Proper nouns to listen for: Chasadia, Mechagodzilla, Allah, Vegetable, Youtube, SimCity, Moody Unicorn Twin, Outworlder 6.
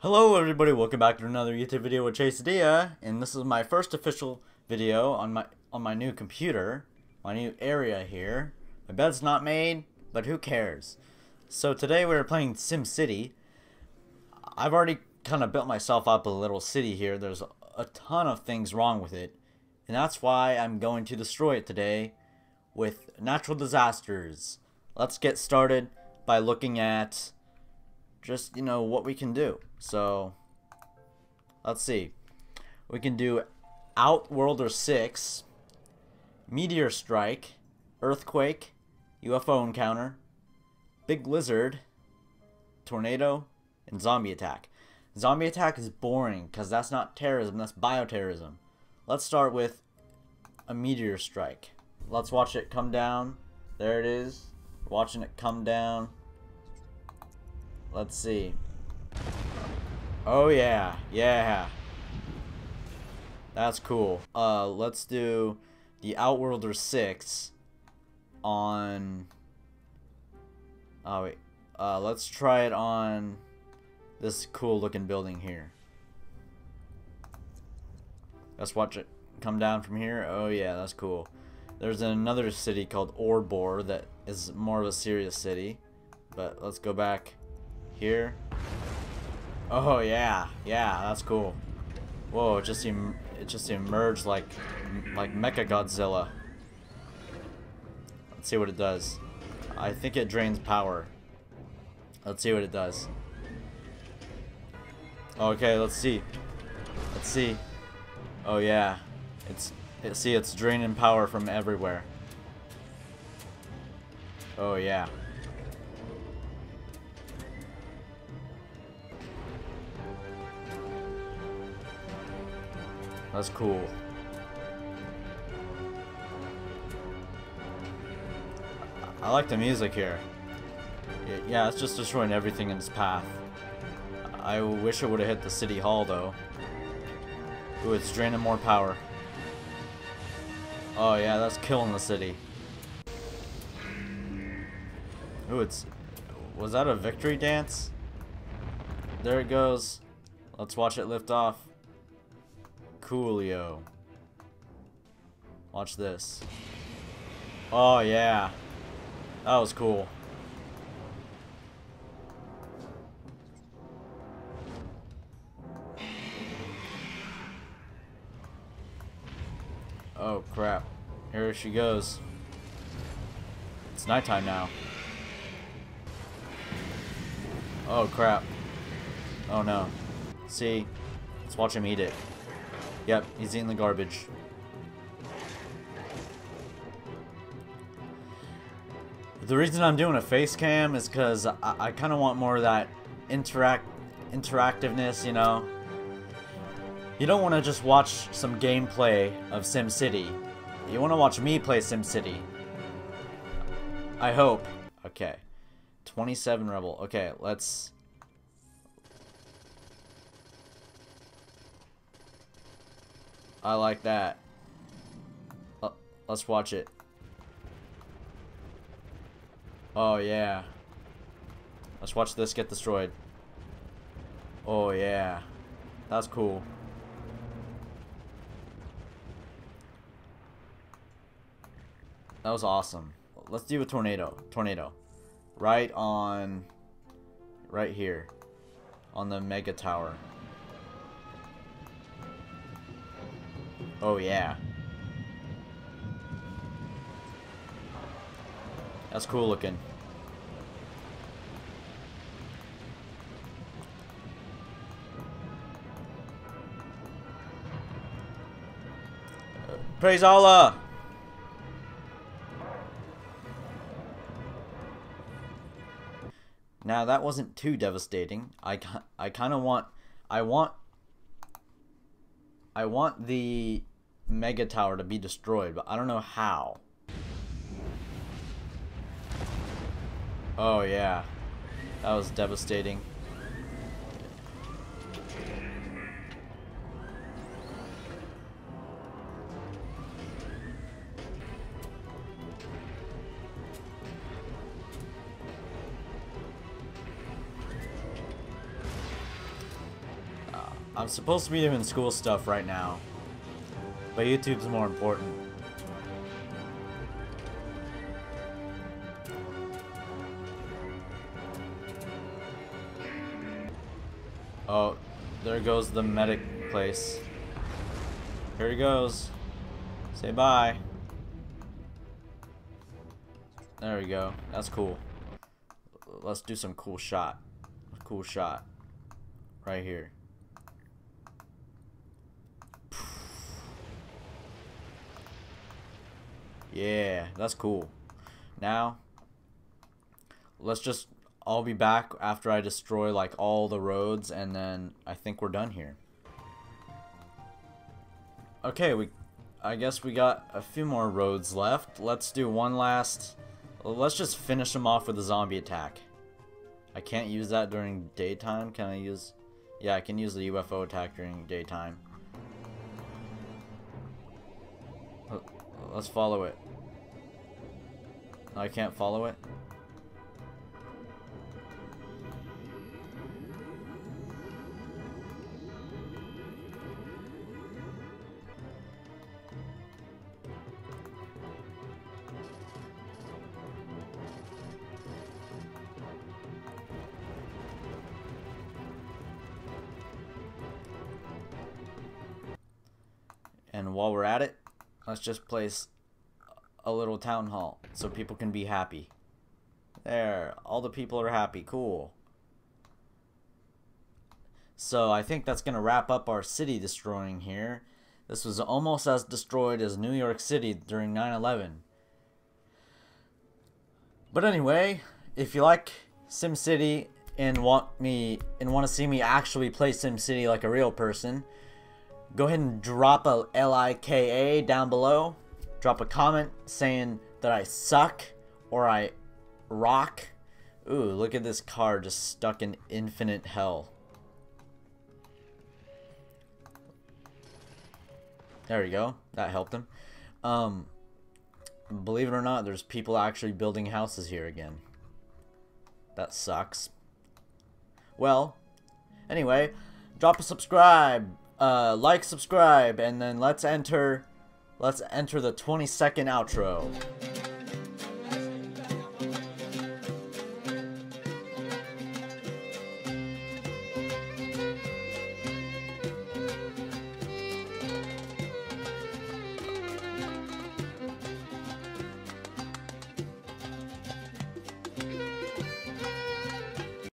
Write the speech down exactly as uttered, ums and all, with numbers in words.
Hello everybody, welcome back to another YouTube video with Chasadia, and this is my first official video on my on my new computer, my new area here. My bed's not made, but who cares? So today we're playing SimCity. I've already kind of built myself up a little city here. There's a ton of things wrong with it, and that's why I'm going to destroy it today with natural disasters. Let's get started by looking at just, you know, what we can do. So, let's see. We can do Outworlder six, Meteor Strike, Earthquake, U F O Encounter, Big Lizard, Tornado, and Zombie Attack. Zombie Attack is boring because that's not terrorism, that's bioterrorism. Let's start with a Meteor Strike. Let's watch it come down. There it is. We're watching it come down. Let's see. Oh yeah, yeah. That's cool. Uh, let's do the Outworlder six on... Oh wait. Uh, let's try it on this cool looking building here. Let's watch it come down from here. Oh yeah, that's cool. There's another city called Orbor that is more of a serious city. But let's go back here. Oh yeah, yeah, that's cool. Whoa, it just em it just emerged like like Mechagodzilla. Let's see what it does. I think it drains power. Let's see what it does. Okay, let's see. Let's see. Oh yeah, it's it, see it's draining power from everywhere. Oh yeah. That's cool. I like the music here. Yeah, it's just destroying everything in its path. I wish it would have hit the city hall though. Ooh, it's draining more power. Oh yeah, that's killing the city. Ooh, it's... Was that a victory dance? There it goes. Let's watch it lift off. Coolio. Watch this. Oh yeah. That was cool. Oh crap. Here she goes. It's nighttime now. Oh crap. Oh no. See? Let's watch him eat it. Yep, he's eating the garbage. The reason I'm doing a face cam is because I, I kind of want more of that interact interactiveness, you know? You don't want to just watch some gameplay of SimCity. You want to watch me play SimCity. I hope. Okay. twenty-seven Rebel. Okay, let's... I like that. Let's watch it. Oh yeah. Let's watch this get destroyed. Oh yeah. That's cool. That was awesome. Let's do a tornado. Tornado. Right on... Right here. On the mega tower. Oh yeah. That's cool looking. Uh, praise Allah! Now that wasn't too devastating. I, I kind of want... I want... I want the mega tower to be destroyed, but I don't know how. Oh yeah, that was devastating. I'm supposed to be doing school stuff right now, but YouTube's more important. Oh, there goes the medic place. Here he goes. Say bye. There we go. That's cool. Let's do some cool shot. Cool shot. Right here. Yeah, that's cool. Now, let's just all be back after I destroy like all the roads, and then I think we're done here. Okay, we I guess we got a few more roads left. Let's do one last. Let's just finish them off with a zombie attack. I can't use that during daytime. Can I use... Yeah, I can use the U F O attack during daytime. Let's follow it. I can't follow it. And while we're at it, let's just place a little town hall so people can be happy. There, all the people are happy. Cool. So I think that's going to wrap up our city destroying here. This was almost as destroyed as New York City during nine eleven. But anyway, if you like SimCity and want me and want to see me actually play SimCity like a real person, go ahead and drop a like down below. Drop a comment saying that I suck or I rock. Ooh, look at this car just stuck in infinite hell. There you go. That helped him. Um, believe it or not, there's people actually building houses here again. That sucks. Well, anyway, drop a subscribe. Uh, like, subscribe, and then let's enter, let's enter the twenty second outro.